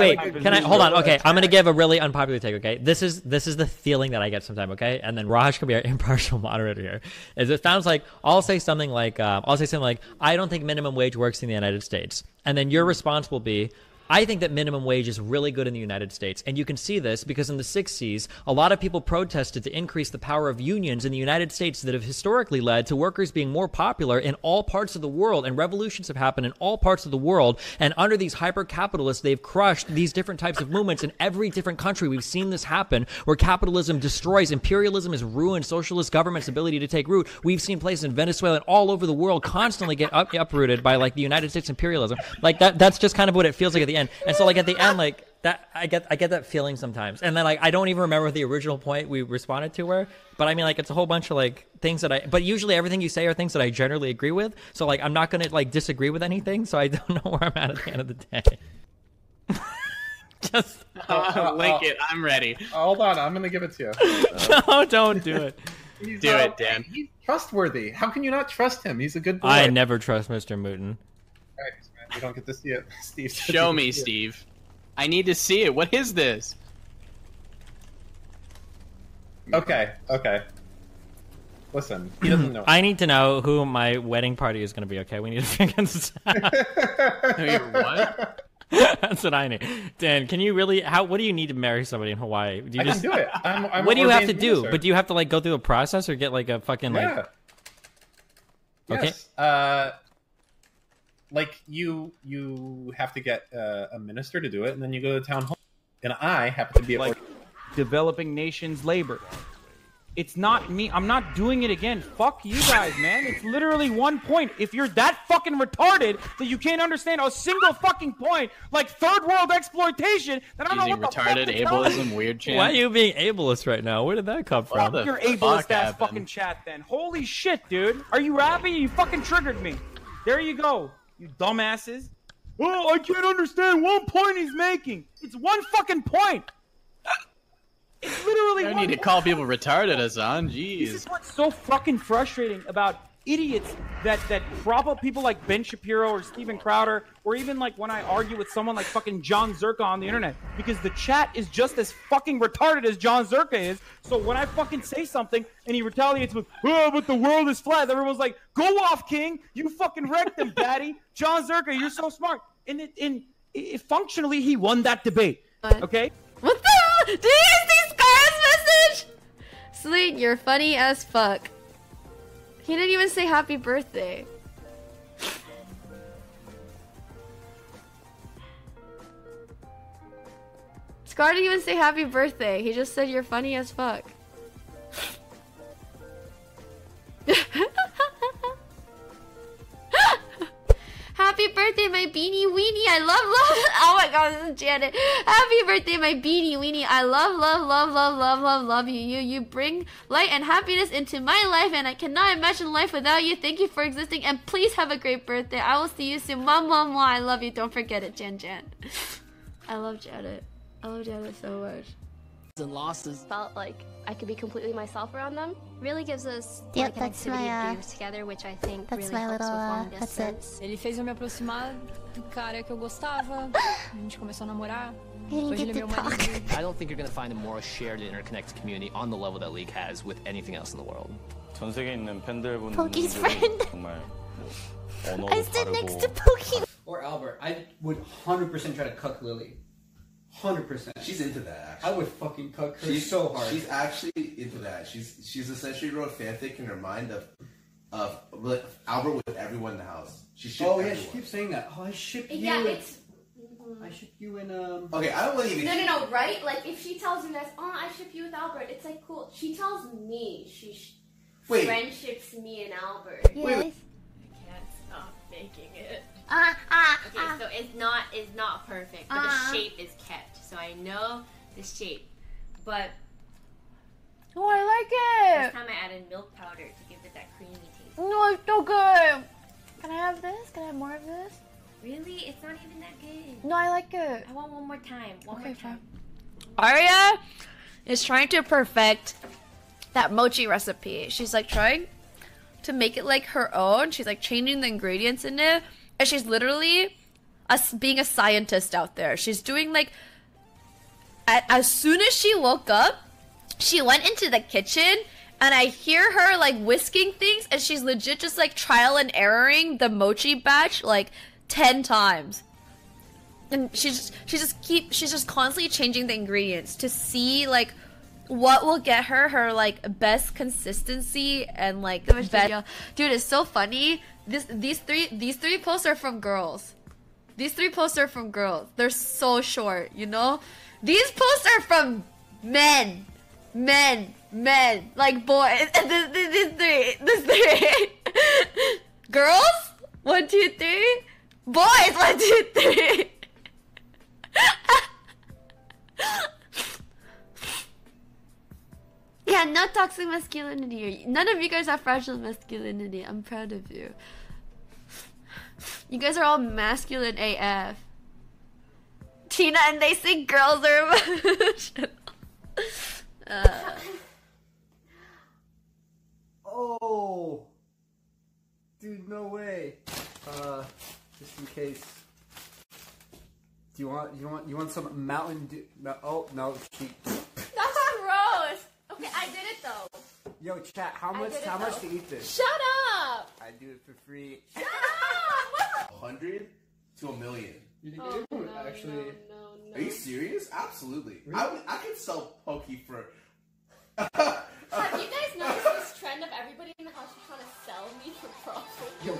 Wait, can I hold on? Okay, I'm gonna give a really unpopular take. Okay, this is the feeling that I get sometimes. Okay, and then Raj can be our impartial moderator here. Is it sounds like I'll say something like I don't think minimum wage works in the United States, and then your response will be, I think that minimum wage is really good in the United States. And you can see this because in the 60s, a lot of people protested to increase the power of unions in the United States that have historically led to workers being more popular in all parts of the world. And revolutions have happened in all parts of the world. And under these hyper-capitalists, they've crushed these different types of movements in every different country. We've seen this happen where capitalism destroys, imperialism has ruined socialist government's ability to take root. We've seen places in Venezuela and all over the world constantly get uprooted by like the United States imperialism. Like that's just kind of what it feels like at the end. And so like at the end, like that I get that feeling sometimes. And then like I don't even remember what the original point we responded to were, but I mean like it's a whole bunch of like things that I, but usually everything you say are things that I generally agree with, so like I'm not gonna like disagree with anything, so I don't know where I'm at the end of the day. Just link it. I'm ready. Hold on, I'm gonna give it to you. No, don't do it. Do it, Dan. He's trustworthy. How can you not trust him? He's a good boy. I never trust Mr. Mooten. All right. You don't get to see it, Steve. Show me, Steve. I need to see it. What is this? Okay, okay. Listen, he doesn't know. I need to know who my wedding party is going to be, okay? We need to figure this out. Wait, what? That's what I need. Dan, can you really... What do you need to marry somebody in Hawaii? Do you just, I can do it. I'm what do you have to do? But do you have to like go through a process or get like a fucking... Yeah. Like... Okay. Yes. Like, you have to get a minister to do it, and then you go to the town hall. And I happen to be like, developing nations labor. It's not me. I'm not doing it again. Fuck you guys, man. It's literally one point. If you're that fucking retarded that you can't understand a single fucking point, like third world exploitation, then I don't know what the fuck retarded, ableism, weird chat. Why are you being ableist right now? Where did that come from? Fuck your ableist-ass fucking chat, then. Holy shit, dude. Are you rapping? You fucking triggered me. There you go. You dumbasses. Oh, I can't understand one point he's making. It's one fucking point. It's literally one point. I need to call people retarded, Azan. Jeez. This is what's so fucking frustrating about idiots that prop up people like Ben Shapiro or Steven Crowder, or even like when I argue with someone like fucking John Zerka on the internet, because the chat is just as fucking retarded as John Zerka is. So when I fucking say something and he retaliates with, oh, but the world is flat, everyone's like, go off, King. You fucking wrecked him, daddy. John Zerka, you're so smart. And it functionally, he won that debate. Okay? What the hell? Did you guys see Scarra's message? Celine, you're funny as fuck. He didn't even say happy birthday. Scar didn't even say happy birthday. He just said you're funny as fuck. Happy birthday, my beanie weenie. I love. Oh my god, this is Janet. Happy birthday, my beanie weenie. I love you. You bring light and happiness into my life, and I cannot imagine life without you. Thank you for existing, and please have a great birthday. I will see you soon. Mom. I love you. Don't forget it, Jan. I love Janet. I love Janet so much. And losses felt like I could be completely myself around them. Really gives us like an activity to do together, which I think really helps with long distance. Ele fez eu me aproximar do cara que eu gostava. A gente começou a namorar. I don't think you're gonna find a more shared and interconnected community on the level that League has with anything else in the world. Pokey's friend. I stood next to Pokey. Or Albert, I would 100% try to cuck Lily. 100%. She's into that, actually. I would fucking cuck her. She's so hard. She's actually into that. She's essentially wrote fanfic in her mind of Albert with everyone in the house. She shipped everyone. Yeah, she keeps saying that. Oh, I ship you. Yeah, it's... I ship you in, Okay, I don't want to even... No, right? Like, if she tells you that, oh, I ship you with Albert, it's like, cool. She tells me she friendships me and Albert. Yes. Wait. I can't stop making it. Okay, so it's not perfect, but the shape is kept. So I know the shape, but oh, I like it. This time I added milk powder to give it that creamy taste. No, it's so good. Can I have this? Can I have more of this? Really? It's not even that good. No, I like it. I want one more time. One more time. Aria is trying to perfect that mochi recipe. She's like trying to make it like her own. She's like changing the ingredients in it. And she's literally as being a scientist out there. She's doing like, as soon as she woke up, she went into the kitchen and I hear her like whisking things, and she's legit just like trial and erroring the mochi batch like 10 times. And she's just constantly changing the ingredients to see like what will get her like best consistency and like best. Dude, it's so funny. These three posts are from girls. These three posts are from girls. They're so short, you know? These posts are from men. Men. Like boys. This three. Girls? 1, 2, 3. Boys, 1, 2, 3. Yeah, no toxic masculinity. None of you guys have fragile masculinity. I'm proud of you. You guys are all masculine AF. Tina and they say girls are emotional. Oh, dude, no way. Just in case. Do you want some Mountain Dew? Oh no, she. That's gross. Okay, I did it though. Yo, chat, how much to eat this? Shut up. I do it for free. Shut up. 100 to 1,000,000. Oh, no, actually. No. Are you serious? Absolutely. Really? I could sell Poke for. Have you guys noticed this trend of everybody in the house trying to sell me for profit? Yo,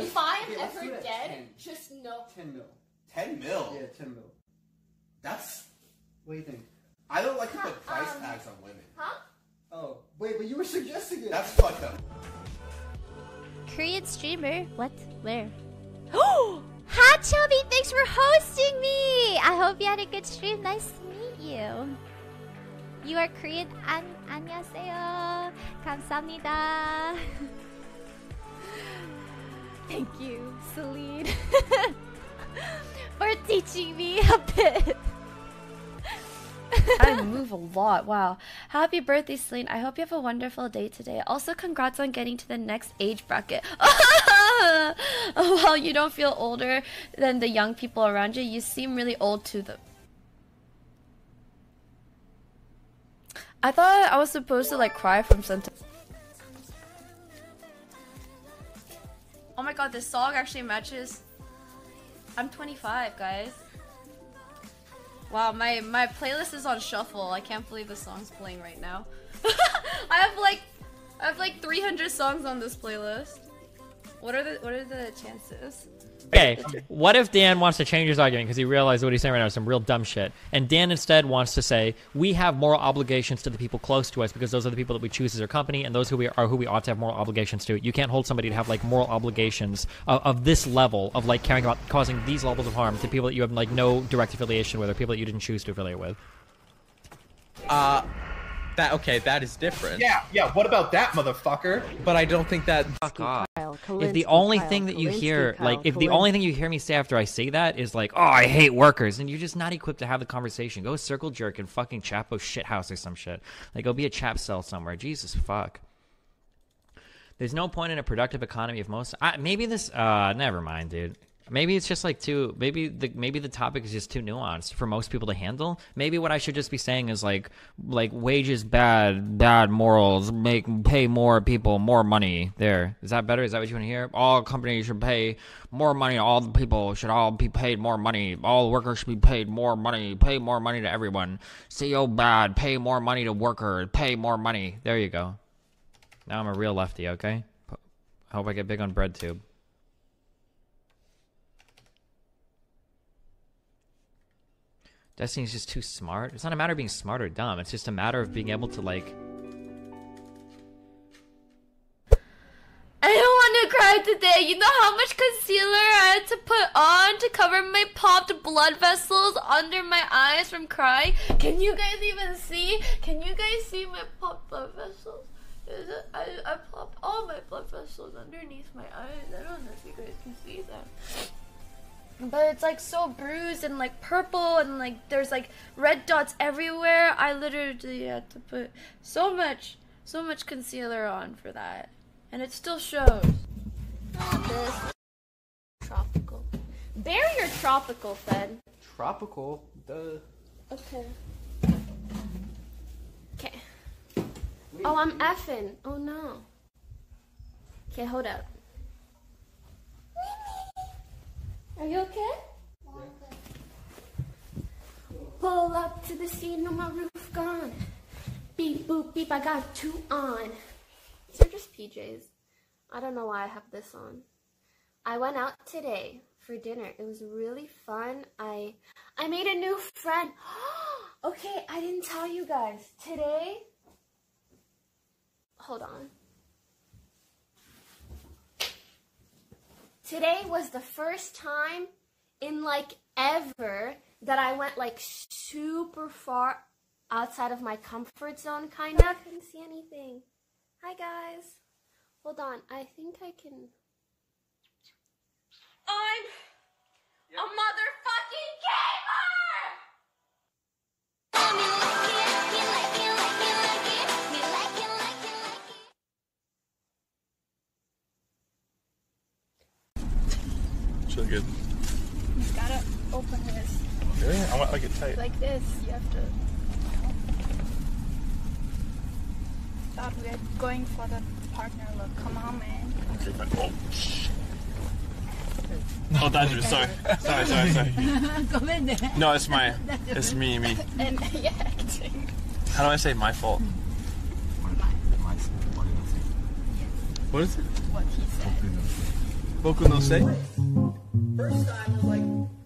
if I'm ever dead, 10. Just know. 10 mil. 10 mil. Yeah, 10 mil. That's. What do you think? I don't like to put price tags on women. Huh? Oh, wait, but you were suggesting it. That's fucked up. Korean streamer? What? Where? Oh! Hi, Chubby! Thanks for hosting me! I hope you had a good stream. Nice to meet you. You are Korean. 안녕하세요. 감사합니다. Thank you, Celine, for teaching me a bit. I move a lot. Wow. Happy birthday, Celine. I hope you have a wonderful day today. Also, congrats on getting to the next age bracket. Well, you don't feel older than the young people around you. You seem really old to them. I thought I was supposed to like cry from sentence. Oh my god, this song actually matches. I'm 25, guys. Wow, my playlist is on shuffle. I can't believe the song's playing right now. I have like 300 songs on this playlist. What are the chances? Okay, what if Dan wants to change his argument because he realized what he's saying right now is some real dumb shit, and Dan instead wants to say we have moral obligations to the people close to us because those are the people that we choose as our company, and those who we are who we ought to have moral obligations to. You can't hold somebody to have like moral obligations of this level of like caring about causing these levels of harm to people that you have like no direct affiliation with or people that you didn't choose to affiliate with. That is different. Yeah, what about that, motherfucker? But I don't think that... Fuck off. If the only thing that you hear, like, if the only thing you hear me say after I say that is like, oh, I hate workers, and you're just not equipped to have the conversation. Go circle jerk in fucking Chapo shithouse or some shit. Like, go be a chap cell somewhere. Jesus fuck. There's no point in a productive economy if most... never mind, dude. Maybe it's just like too, maybe the topic is just too nuanced for most people to handle. Maybe what I should just be saying is like wages bad morals, pay more people more money. There, is that better? Is that what you want to hear? All companies should pay more money. All the people should all be paid more money. All workers should be paid more money. Pay more money to everyone. CEO bad, pay more money to worker, pay more money. There you go. Now I'm a real lefty, okay? I hope I get big on BreadTube. Destiny's just too smart. It's not a matter of being smart or dumb. It's just a matter of being able to like... I don't want to cry today. You know how much concealer I had to put on to cover my popped blood vessels under my eyes from crying? Can you guys even see? Can you guys see my popped blood vessels? I popped all my blood vessels underneath my eyes. I don't know if you guys can see that. But it's like so bruised and like purple and like there's like red dots everywhere. I literally had to put so much concealer on for that. And it still shows. Not this tropical. Berry or tropical, Fed? Tropical, duh. Okay. Okay. Oh, I'm effing. Oh, no. Okay, hold up. Are you okay? Pull up to the scene on my roof, gone. Beep, boop, beep, I got two on. These are just PJs. I don't know why I have this on. I went out today for dinner. It was really fun. I made a new friend. Okay, I didn't tell you guys. Today, hold on. Today was the first time in like ever that I went like super far outside of my comfort zone, kind of. I couldn't see anything. Hi guys. Hold on. I think I can. I'm a motherfucking gamer! Should I get? You gotta open this. Really? I want like it tight. Like this, you have to. Thought we were going for the partner look. Come on, man. Okay, but oh. No, that's you. Sorry, sorry. No, it's my, it's me. And yeah, acting. How do I say my fault? What is it? What he said. Boku no se. First time was like